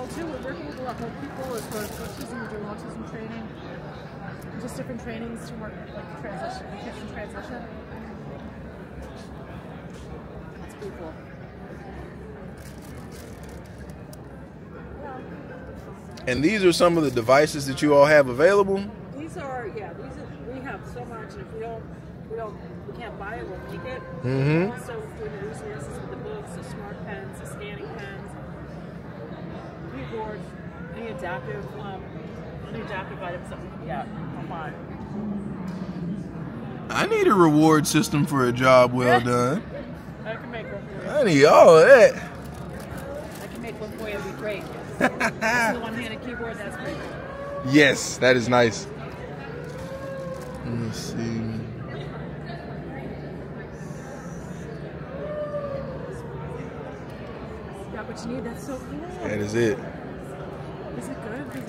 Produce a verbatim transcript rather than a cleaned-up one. well too. We're working with a lot more people as far as coaches, and we do autism training, just different trainings to work with like transition, kids in transition. That's pretty cool. And these are some of the devices that you all have available. These are, yeah, these are, we have so much, and if we don't, we don't, we can't buy it, we'll make it. Mm-hmm. Also, doing the resources with the books, the smart pens, the scanning pens, new boards, any adaptive, um, any adaptive items that we can get online. I need a reward system for a job well done. I can make one for you. I need all of that. I can make one for you. It'd be great. That's the one-handed keyboard. That's great. Yes, that is nice. Let me see. Got what you need. That's so cool. That is it. Is it good?